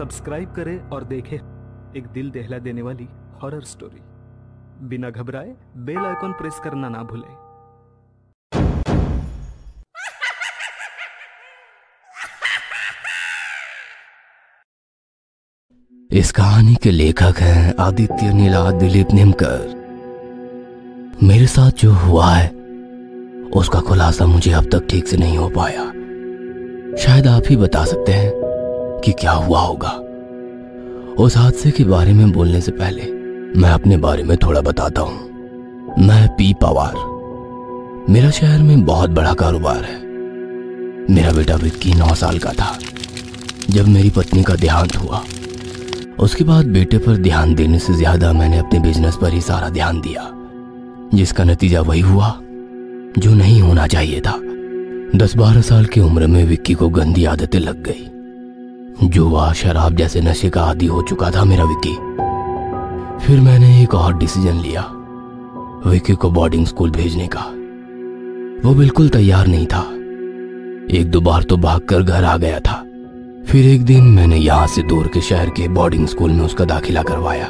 Subscribe करें और देखें एक दिल दहला देने वाली हॉरर स्टोरी। बिना घबराए बेल आइकॉन प्रेस करना ना भूलें। इस कहानी के लेखक हैं आदित्य निमकर। मेरे साथ जो हुआ है उसका खुलासा मुझे अब तक ठीक से नहीं हो पाया। शायद आप ही बता सकते हैं कि क्या हुआ होगा। उस हादसे के बारे में बोलने से पहले मैं अपने बारे में थोड़ा बताता हूं। मैं पी पवार। मेरा शहर में बहुत बड़ा कारोबार है। मेरा बेटा विक्की 9 साल का था जब मेरी पत्नी का देहांत हुआ। उसके बाद बेटे पर ध्यान देने से ज्यादा मैंने अपने बिजनेस पर ही सारा ध्यान दिया, जिसका नतीजा वही हुआ जो नहीं होना चाहिए था। 10-12 साल की उम्र में विक्की को गंदी आदतें लग गई। जुआ, शराब जैसे नशे का आदी हो चुका था मेरा विक्की। फिर मैंने एक और डिसीजन लिया, विक्की को बोर्डिंग स्कूल भेजने का। वो बिल्कुल तैयार नहीं था। 1-2 बार तो भागकर घर आ गया था। फिर एक दिन मैंने यहाँ से दूर के शहर के बोर्डिंग स्कूल में उसका दाखिला करवाया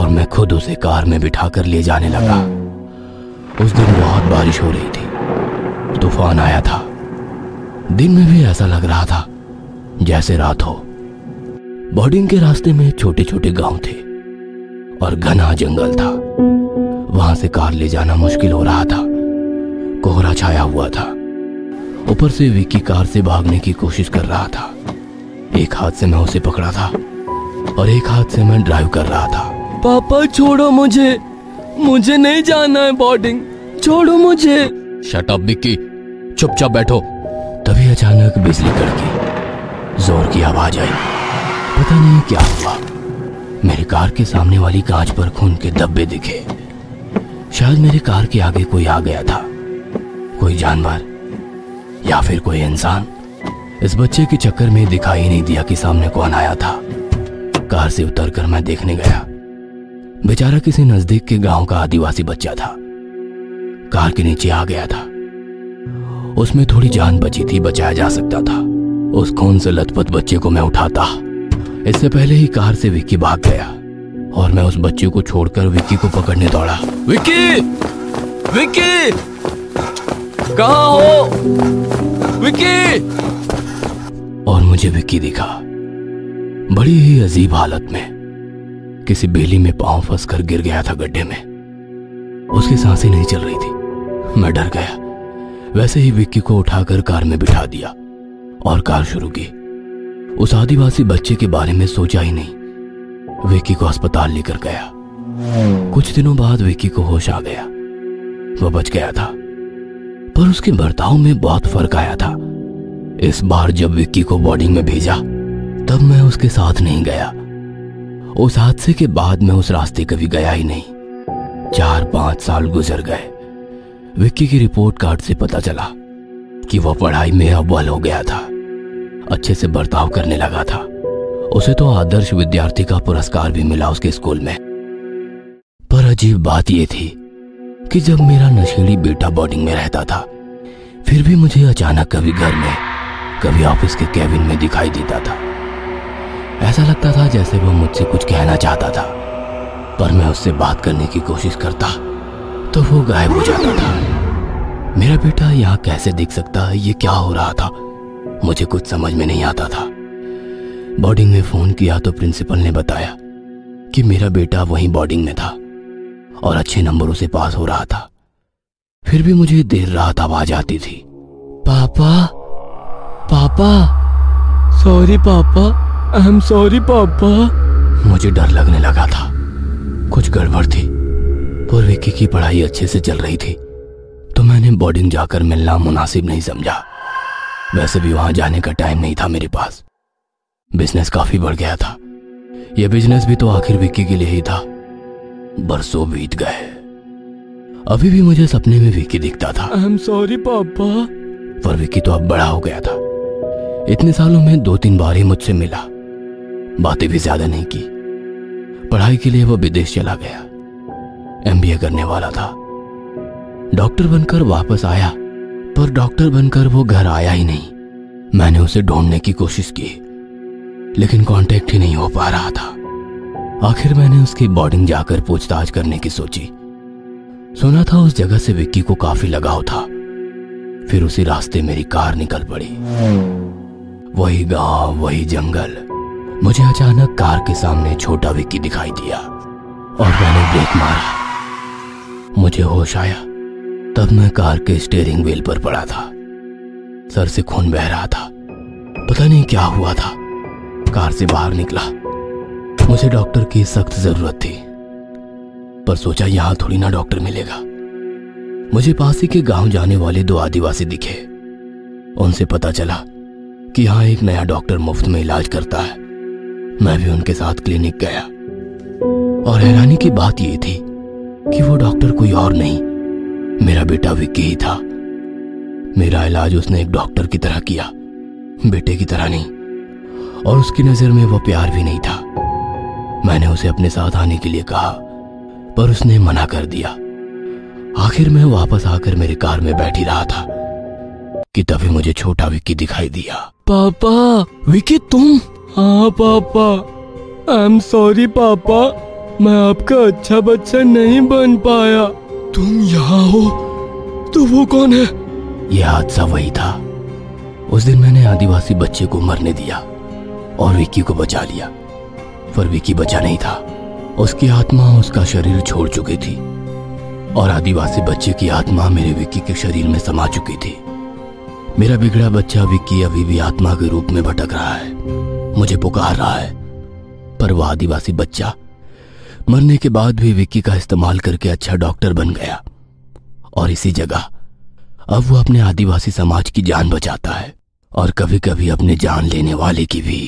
और मैं खुद उसे कार में बिठाकर ले जाने लगा। उस दिन बहुत बारिश हो रही थी, तूफान आया था। दिन में भी ऐसा लग रहा था जैसे रात हो। बोर्डिंग के रास्ते में छोटे छोटे गांव थे और घना जंगल था। वहां से कार ले जाना मुश्किल हो रहा था। कोहरा छाया हुआ था। ऊपर से विक्की कार से भागने की कोशिश कर रहा था। एक हाथ से मैं उसे पकड़ा था और एक हाथ से मैं ड्राइव कर रहा था। पापा छोड़ो मुझे, मुझे नहीं जाना है बोर्डिंग, छोड़ो मुझे। शट अप विक्की, चुपचाप बैठो। तभी अचानक बिजली कड़की, जोर की आवाज आई। पता नहीं क्या हुआ, मेरी कार के सामने वाली कांच पर खून के धब्बे दिखे। शायद मेरी कार के आगे कोई आ गया था, कोई जानवर या फिर कोई इंसान। इस बच्चे के चक्कर में दिखाई नहीं दिया कि सामने कौन आया था। कार से उतरकर मैं देखने गया। बेचारा किसी नजदीक के गांव का आदिवासी बच्चा था। कार के नीचे आ गया था। उसमें थोड़ी जान बची थी, बचाया जा सकता था। उस खून से लथपथ बच्चे को मैं उठाता। इससे पहले ही कार से विक्की भाग गया और मैं उस बच्चे को छोड़कर विक्की को पकड़ने दौड़ा। विक्की, विक्की कहाँ हो? विक्की! और मुझे विक्की दिखा, बड़ी ही अजीब हालत में। किसी बेली में पांव फंसकर गिर गया था गड्ढे में। उसकी सांसें नहीं चल रही थी। मैं डर गया। वैसे ही विक्की को उठाकर कार में बिठा दिया और कार शुरू की। उस आदिवासी बच्चे के बारे में सोचा ही नहीं। विक्की को अस्पताल लेकर गया। कुछ दिनों बाद विक्की को होश आ गया। वह बच गया था, पर उसके बर्ताव में बहुत फर्क आया था। इस बार जब विक्की को बोर्डिंग में भेजा तब मैं उसके साथ नहीं गया। उस हादसे के बाद मैं उस रास्ते कभी गया ही नहीं। 4-5 साल गुजर गए। विक्की की रिपोर्ट कार्ड से पता चला कि वह पढ़ाई में अव्वल हो गया था। अच्छे से बर्ताव करने लगा था। उसे तो आदर्श विद्यार्थी का पुरस्कार भी मिला उसके स्कूल में। पर अजीब बात यह थी कि जब मेरा नशेड़ी बेटा बोर्डिंग में रहता था, फिर भी मुझे अचानक कभी घर में, कभी ऑफिस के कैबिन में दिखाई देता था। ऐसा लगता था जैसे वो मुझसे कुछ कहना चाहता था, पर मैं उससे बात करने की कोशिश करता तो वो गायब हो जाता था। मेरा बेटा यहाँ कैसे दिख सकता है? ये क्या हो रहा था? मुझे कुछ समझ में नहीं आता था। बोर्डिंग में फोन किया तो प्रिंसिपल ने बताया कि मेरा बेटा वहीं बोर्डिंग में था और अच्छे नंबरों से पास हो रहा था। फिर भी मुझे देर रात आवाज आती थी, पापा पापा, सॉरी पापा, आई एम सॉरी पापा। मुझे डर लगने लगा था। कुछ गड़बड़ थी। पर विक्की की पढ़ाई अच्छे से चल रही थी तो मैंने बोर्डिंग जाकर मिलना मुनासिब नहीं समझा। वैसे भी वहां जाने का टाइम नहीं था मेरे पास। बिजनेस काफी बढ़ गया था। यह बिजनेस भी तो आखिर विक्की के लिए ही था। बरसों बीत गए। अभी भी मुझे सपने में विक्की दिखता था। आई एम सॉरी पापा। पर विक्की तो अब बड़ा हो गया था। इतने सालों में 2-3 बार ही मुझसे मिला। बातें भी ज्यादा नहीं की। पढ़ाई के लिए वो विदेश चला गया। MBA करने वाला था। डॉक्टर बनकर वापस आया, पर डॉक्टर बनकर वो घर आया ही नहीं। मैंने उसे ढूंढने की कोशिश की लेकिन कांटेक्ट ही नहीं हो पा रहा था। आखिर मैंने उसकी बोर्डिंग जाकर पूछताछ करने की सोची। सुना था उस जगह से विक्की को काफी लगाव था। फिर उसी रास्ते मेरी कार निकल पड़ी। वही गांव, वही जंगल। मुझे अचानक कार के सामने छोटा विक्की दिखाई दिया और मैंने ब्रेक मारा। मुझे होश आया, तब मैं कार के स्टीयरिंग व्हील पर पड़ा था। सर से खून बह रहा था। पता नहीं क्या हुआ था, कार से बाहर निकला। मुझे डॉक्टर की सख्त जरूरत थी, पर सोचा यहां थोड़ी ना डॉक्टर मिलेगा। मुझे पास ही के गांव जाने वाले दो आदिवासी दिखे। उनसे पता चला कि यहाँ एक नया डॉक्टर मुफ्त में इलाज करता है। मैं भी उनके साथ क्लिनिक गया और हैरानी की बात यह थी कि वो डॉक्टर कोई और नहीं, मेरा बेटा विक्की ही था। मेरा इलाज उसने एक डॉक्टर की तरह किया, बेटे की तरह नहीं। और उसकी नजर में वो प्यार भी नहीं था। मैंने उसे अपने साथ आने के लिए कहा, पर उसने मना कर दिया। आखिर मैं वापस आकर मेरी कार में बैठी रहा था कि तभी मुझे छोटा विक्की दिखाई दिया। पापा, विक्की तुम? हाँ पापा, आई एम सॉरी पापा, मैं आपका अच्छा बच्चा नहीं बन पाया। तुम यहाँ हो तो वो कौन है? यह हादसा वही था। उस दिन मैंने आदिवासी बच्चे को मरने दिया और विक्की को बचा लिया, पर विक्की बचा नहीं था। उसकी आत्मा उसका शरीर छोड़ चुकी थी और आदिवासी बच्चे की आत्मा मेरे विक्की के शरीर में समा चुकी थी। मेरा बिगड़ा बच्चा विक्की अभी भी आत्मा के रूप में भटक रहा है, मुझे पुकार रहा है। पर वह आदिवासी बच्चा मरने के बाद भी विक्की का इस्तेमाल करके अच्छा डॉक्टर बन गया और इसी जगह अब वो अपने आदिवासी समाज की जान बचाता है और कभी कभी अपने जान लेने वाले की भी।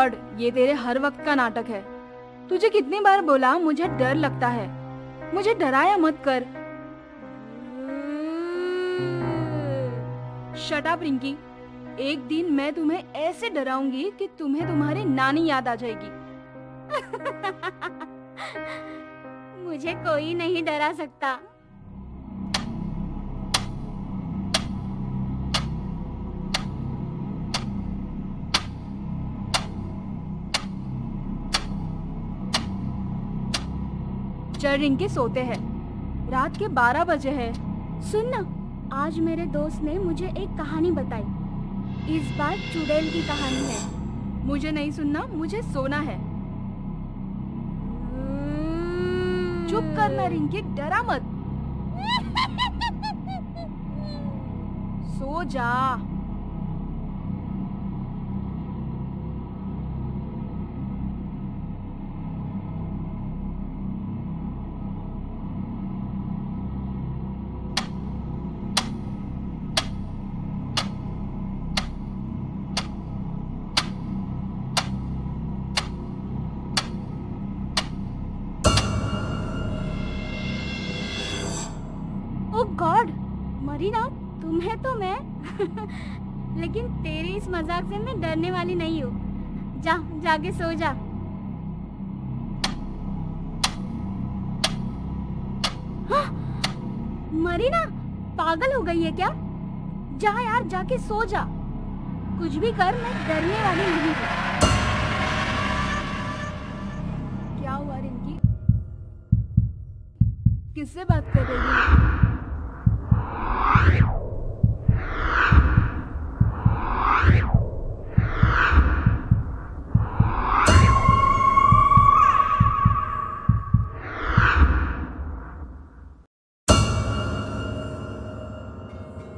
गॉड, ये तेरे हर वक्त का नाटक है। तुझे कितनी बार बोला मुझे डर लगता है, मुझे डराया मत कर। शट अप रिंकी, एक दिन मैं तुम्हें ऐसे डराऊंगी कि तुम्हें तुम्हारी नानी याद आ जाएगी। मुझे कोई नहीं डरा सकता। चल रिंकी, सोते हैं। रात के 12 बजे है। सुन ना, आज मेरे दोस्त ने मुझे एक कहानी बताई। इस बार चुड़ैल की कहानी है। मुझे नहीं सुनना, मुझे सोना है। चुप करना रिंकी, डरा मत। सो जा। लेकिन तेरी इस मजाक से मैं डरने वाली नहीं हूँ। जा, जाके सो जा। हाँ, मरीना पागल हो गई है क्या? जा यार, जाके सो जा। कुछ भी कर, मैं डरने वाली नहीं हूँ। क्या हुआ रिंकी? किससे बात कर रही है?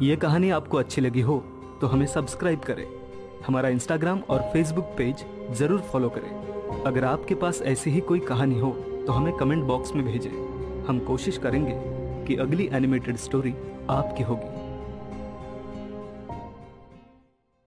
ये कहानी आपको अच्छी लगी हो तो हमें सब्सक्राइब करें। हमारा इंस्टाग्राम और फेसबुक पेज ज़रूर फॉलो करें। अगर आपके पास ऐसी ही कोई कहानी हो तो हमें कमेंट बॉक्स में भेजें। हम कोशिश करेंगे कि अगली एनिमेटेड स्टोरी आपकी होगी।